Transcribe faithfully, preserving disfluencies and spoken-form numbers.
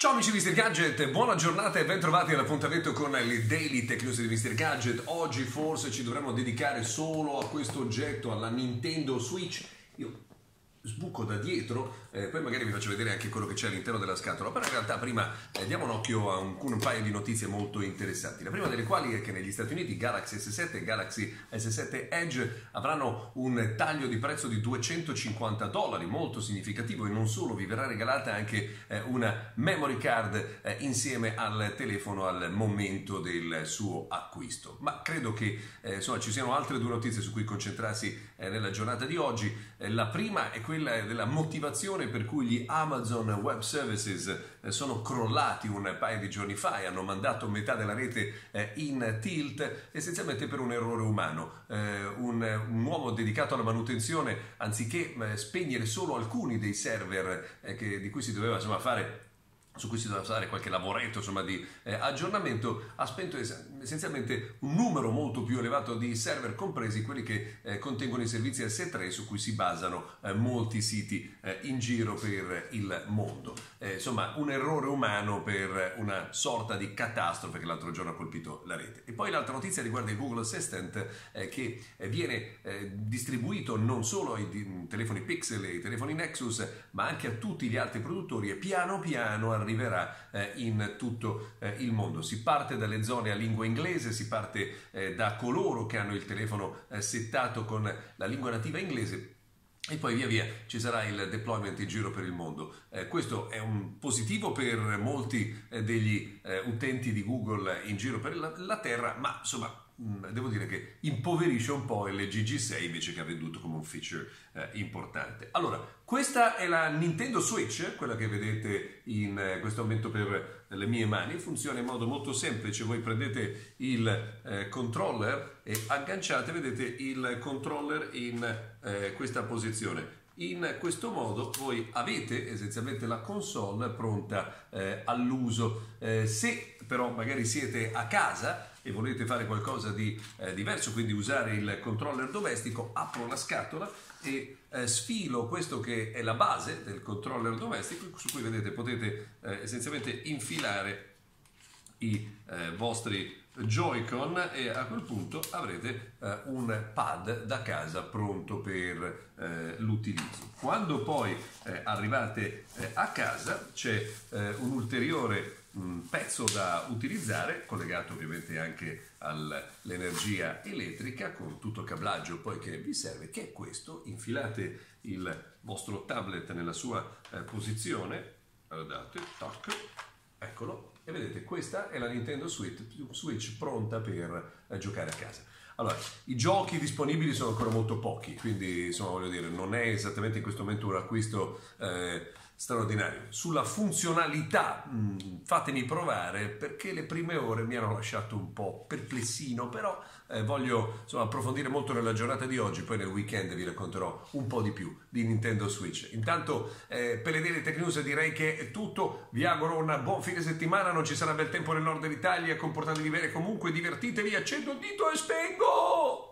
Ciao amici di mister Gadget, buona giornata e bentrovati all'appuntamento con le Daily Tech News di mister Gadget. Oggi forse ci dovremmo dedicare solo a questo oggetto, alla Nintendo Switch. Io sbuco da dietro, eh, poi magari vi faccio vedere anche quello che c'è all'interno della scatola, però in realtà prima eh, diamo un occhio a un, un paio di notizie molto interessanti, la prima delle quali è che negli Stati Uniti Galaxy S sette e Galaxy S sette Edge avranno un taglio di prezzo di duecentocinquanta dollari, molto significativo, e non solo, vi verrà regalata anche eh, una memory card eh, insieme al telefono al momento del suo acquisto. Ma credo che eh, insomma, ci siano altre due notizie su cui concentrarsi eh, nella giornata di oggi. Eh, la prima è quella della motivazione per cui gli Amazon Web Services sono crollati un paio di giorni fa e hanno mandato metà della rete in tilt, essenzialmente per un errore umano. Un, un uomo dedicato alla manutenzione, anziché spegnere solo alcuni dei server che, di cui si doveva insomma, fare su cui si doveva fare qualche lavoretto insomma, di eh, aggiornamento, ha spento es essenzialmente un numero molto più elevato di server, compresi quelli che eh, contengono i servizi S tre su cui si basano eh, molti siti eh, in giro per il mondo. Eh, insomma, un errore umano per una sorta di catastrofe che l'altro giorno ha colpito la rete. E poi l'altra notizia riguarda il Google Assistant eh, che viene eh, distribuito non solo ai telefoni Pixel e ai telefoni Nexus, ma anche a tutti gli altri produttori, e piano piano arriva arriverà in tutto il mondo. Si parte dalle zone a lingua inglese, si parte da coloro che hanno il telefono settato con la lingua nativa inglese, e poi via via ci sarà il deployment in giro per il mondo. Eh, questo è un positivo per molti degli utenti di Google in giro per la, la terra, ma insomma devo dire che impoverisce un po' il G G sei invece, che ha venduto come un feature eh, importante. Allora, questa è la Nintendo Switch, quella che vedete in eh, questo momento per le mie mani. Funziona in modo molto semplice: voi prendete il eh, controller e agganciate, vedete il controller in eh, questa posizione. In questo modo voi avete essenzialmente la console pronta eh, all'uso. Eh, se però magari siete a casa e volete fare qualcosa di eh, diverso, quindi usare il controller domestico, apro la scatola e eh, sfilo questo che è la base del controller domestico, su cui vedete potete eh, essenzialmente infilare i eh, vostri joy-con, e a quel punto avrete eh, un pad da casa pronto per eh, l'utilizzo. Quando poi eh, arrivate eh, a casa c'è eh, un ulteriore mh, pezzo da utilizzare, collegato ovviamente anche all'energia elettrica, con tutto il cablaggio poi che vi serve, che è questo. Infilate il vostro tablet nella sua eh, posizione, guardate, tac, eccolo. E vedete, questa è la Nintendo Switch, Switch pronta per eh, giocare a casa. Allora, i giochi disponibili sono ancora molto pochi, quindi insomma, voglio dire, non è esattamente in questo momento un acquisto eh, straordinario. Sulla funzionalità, mh, fatemi provare, perché le prime ore mi hanno lasciato un po' perplessino, però eh, voglio insomma, approfondire molto nella giornata di oggi, poi nel weekend vi racconterò un po' di più di Nintendo Switch. Intanto eh, per le Daily Tech News direi che è tutto, vi auguro un buon fine settimana, non ci sarà bel tempo nel nord dell'Italia, comportatevi bene comunque, divertitevi, accendo il dito e spengo!